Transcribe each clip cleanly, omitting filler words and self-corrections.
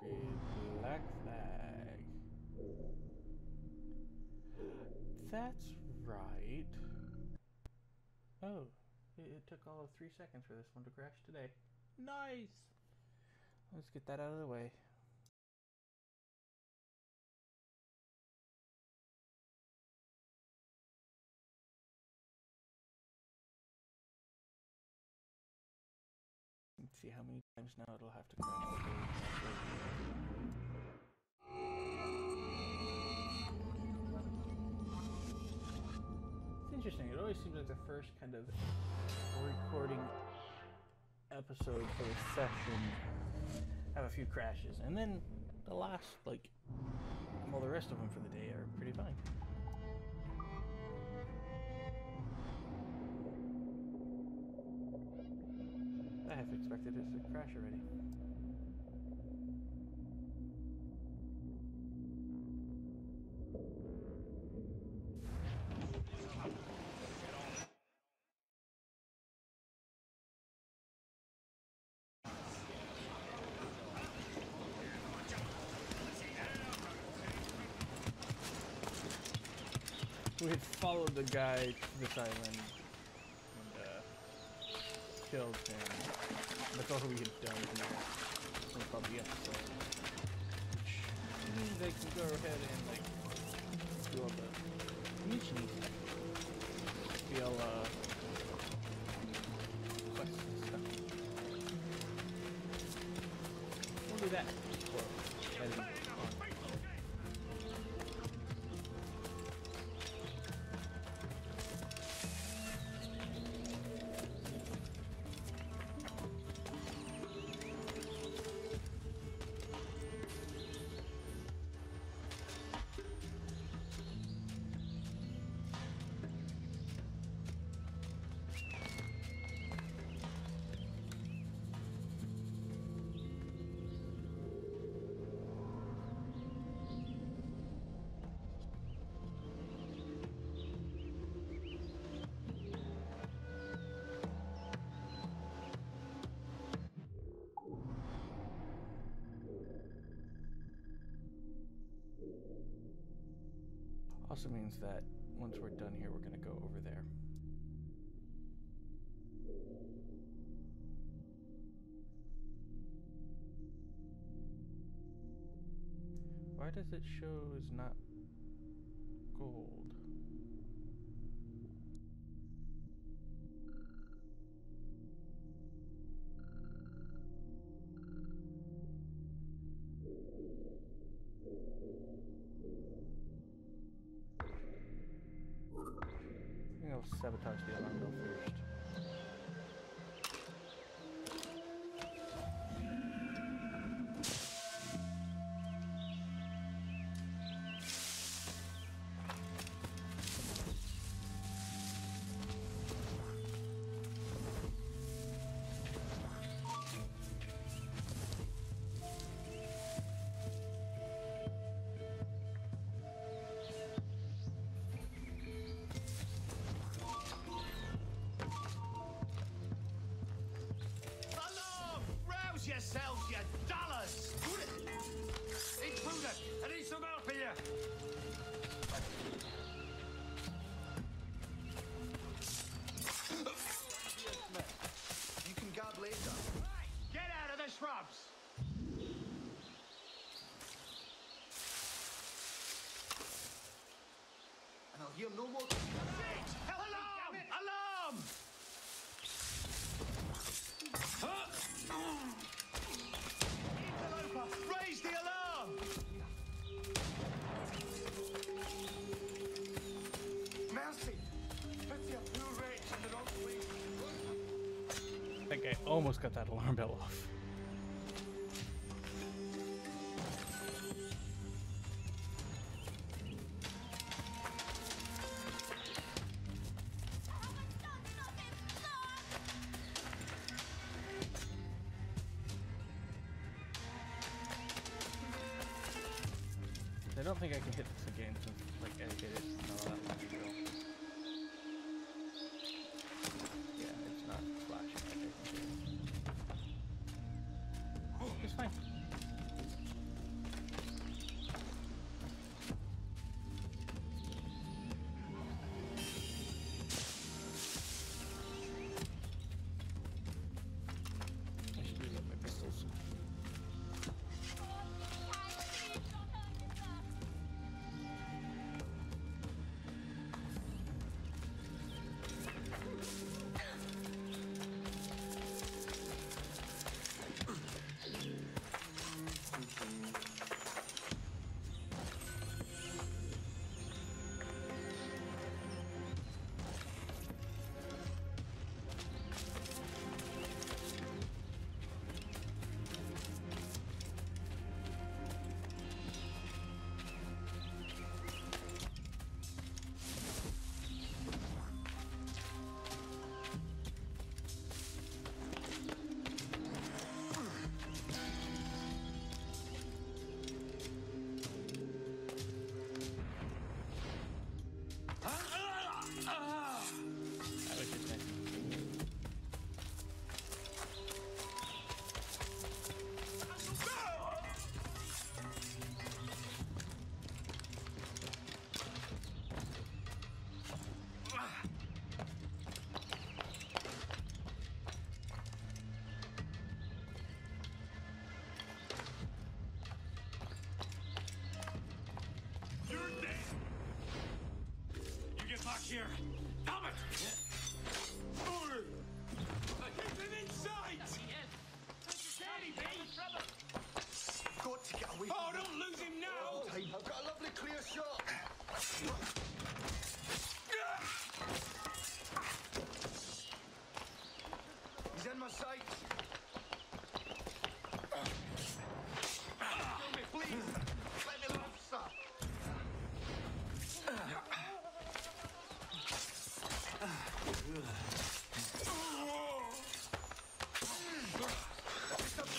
upgrade Black Flag. That's right. Oh, it took all of 3 seconds for this one to crash today. Nice! Let's get that out of the way. Let's see how many times now it'll have to crash. It's interesting, it always seems like the first kind of recording episode for a session have a few crashes, and then the last, like, well, the rest of them for the day are pretty fine. I half expected it to crash already. We had followed the guy to this island and killed him. That's all we had done now. We're probably up to it. Which means I can go ahead and, like, do all the missions. Feel, quests and stuff. We'll do that before Also means that once we're done here, we're going to go over there. Why does it show is not gold? I'll sabotage the alarm first. Yourselves, your dollars! Include it! I need some help here! You can guard later. Right, get out of the shrubs! And I'll hear no more. Alarm! Alarm! Huh? Raise the alarm! Mercy! Pity a blue rage and the old police. I think I almost got that alarm bell off. I don't think I can hit this again since, like, I did it not that long ago. Yeah, it's not flashing like I can do. It's fine.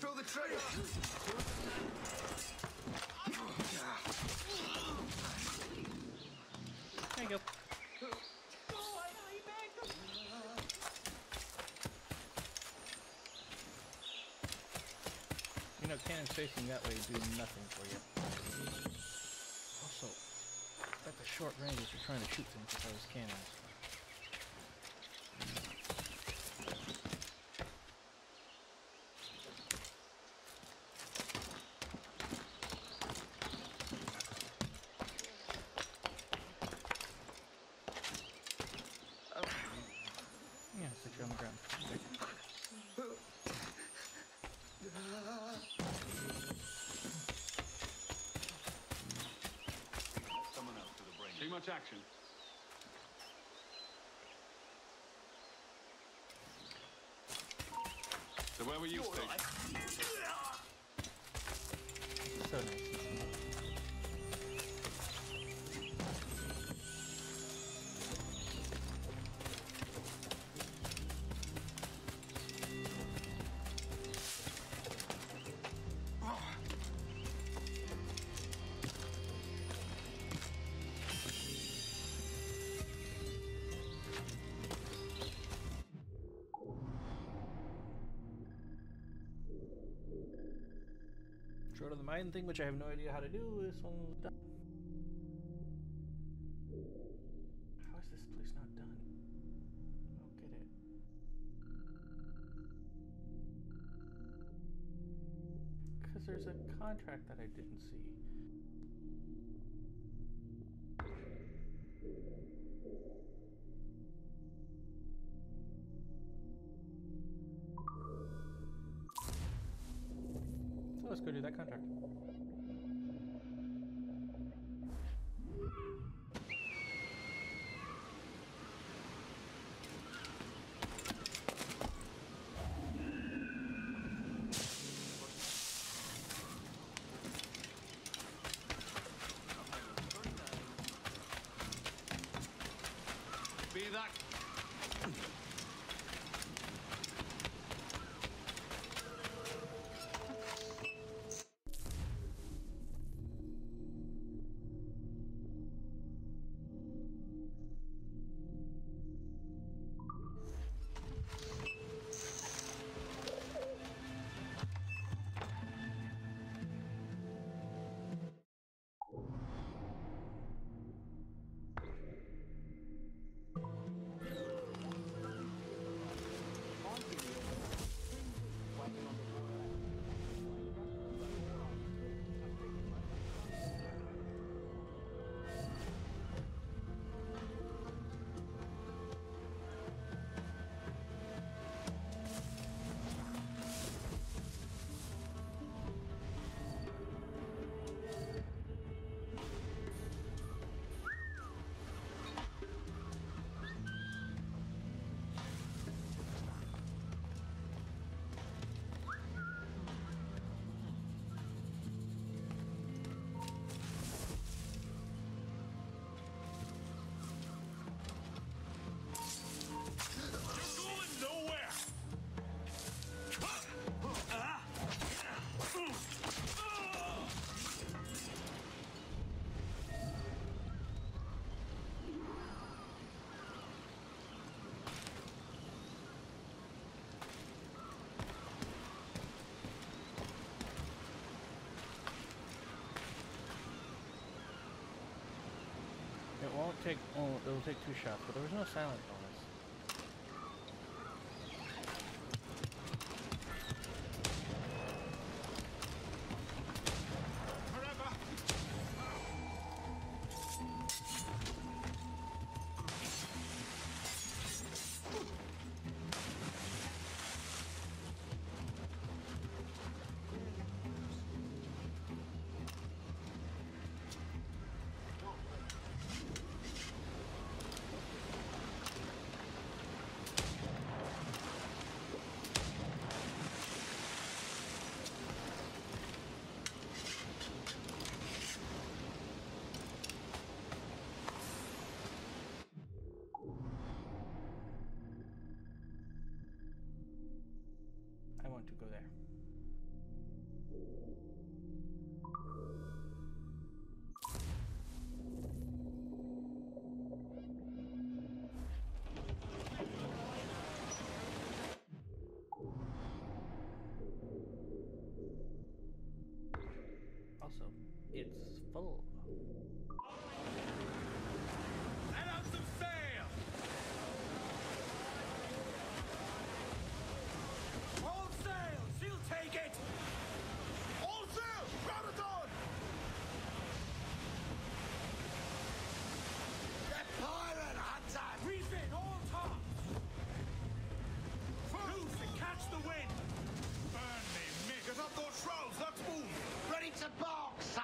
Throw the trigger! There you go. Oh, I know you bagged him. You know, cannons facing that way do nothing for you. Also, at the short range, if you're trying to shoot them with those cannons. On the ground. Someone else to the brain. Too much action. So where were you, Stig? So nice. Of the mine thing, which I have no idea how to do. This one's done. How is this place not done? I don't get it. Because there's a contract that I didn't see. Let's go do that contract. Be that. It won't take, oh, it'll take two shots, but there was no silent bonus. want to go there. Also, it's full. Let out some sail! All sail! She'll take it! All sail! Round it on! The pirate hunter! Reef in all tops! Loose and catch the wind! Burn me, Mick! Get up those shrouds! Let's move! Ready to bark, sir!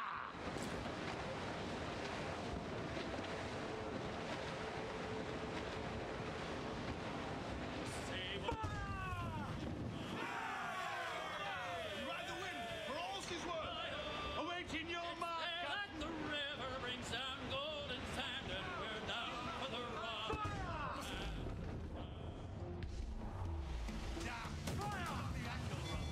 Save us! Ride the wind for all she's worth! Awaiting your mark! Let the river bring some golden sand, and we're down for the rock! Fire! Down! Fire! The angle run!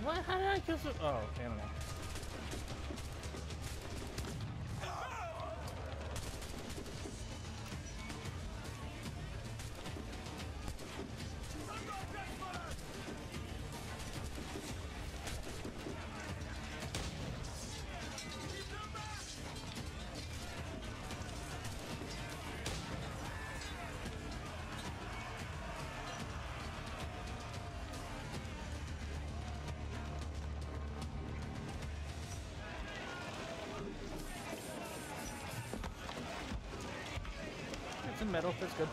What? How did I kill some? Oh, okay, I don't know. Metal, that's good.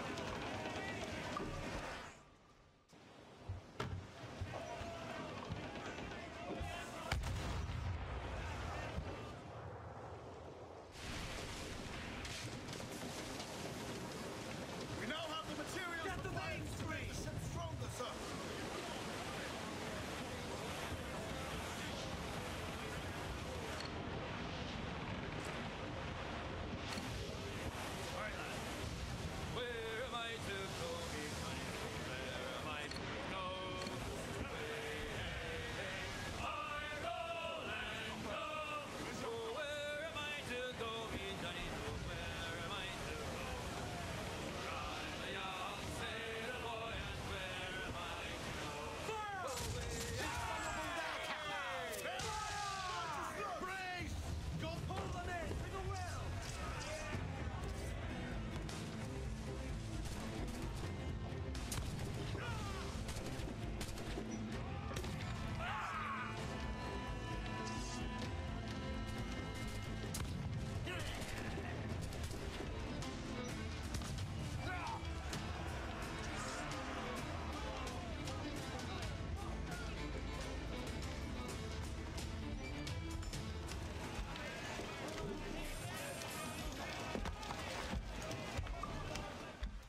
We now have the material. Get the waves free. Stronger, sir.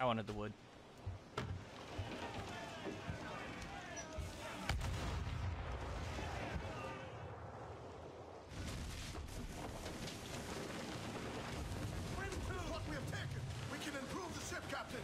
I wanted the wood. What we have taken, we can improve the ship, Captain.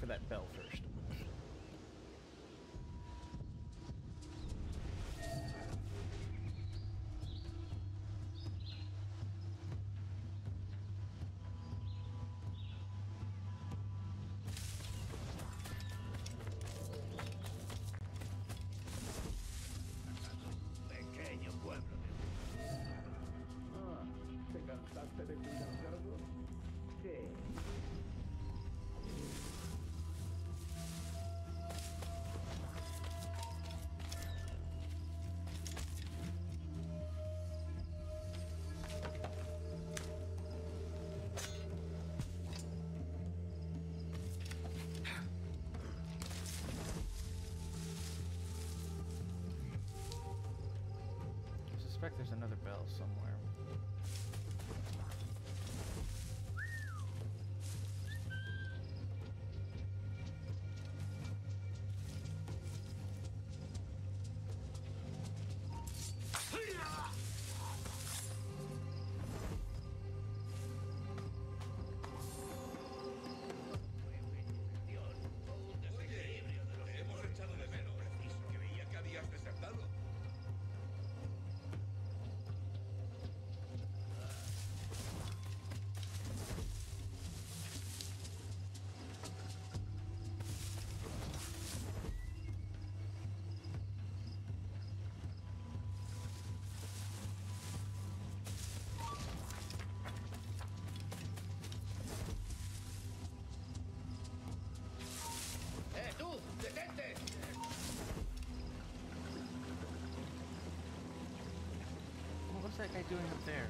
for that bell first. I suspect there's another bell somewhere. What's that guy doing up there?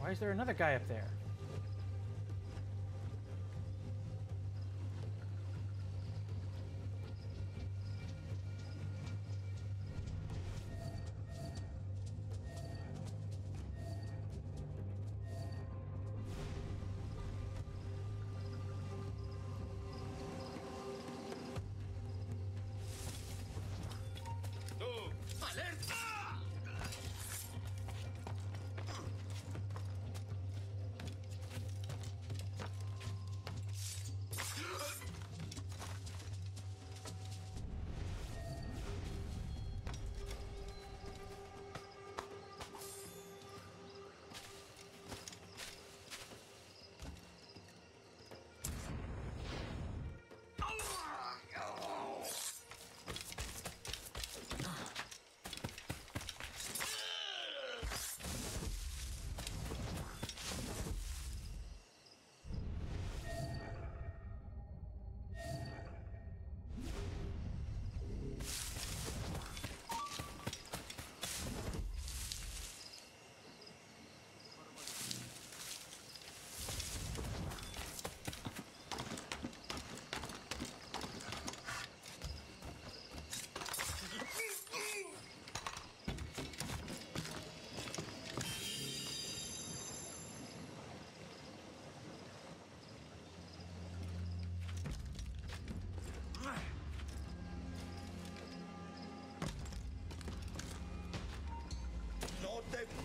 Why is there another guy up there?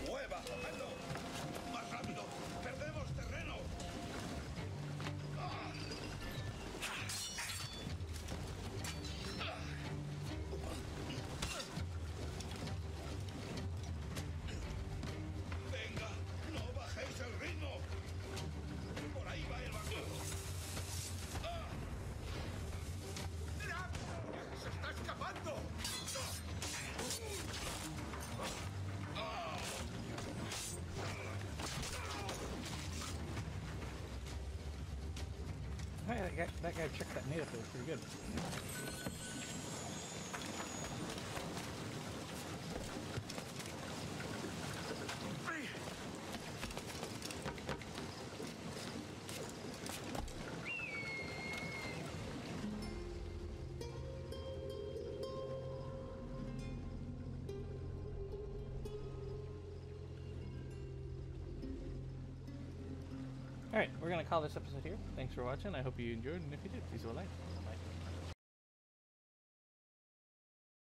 ¡Mueva! ¡Alto! ¡Más rápido! ¡Perdemos terreno! ¡Venga! ¡No bajéis el ritmo! ¡Por ahí va el vagón! ¡Mirad! ¡Se está escapando! Hey, that guy checked that native there pretty good. Alright, we're going to call this episode here. Thanks for watching. I hope you enjoyed, and if you did, please leave a like.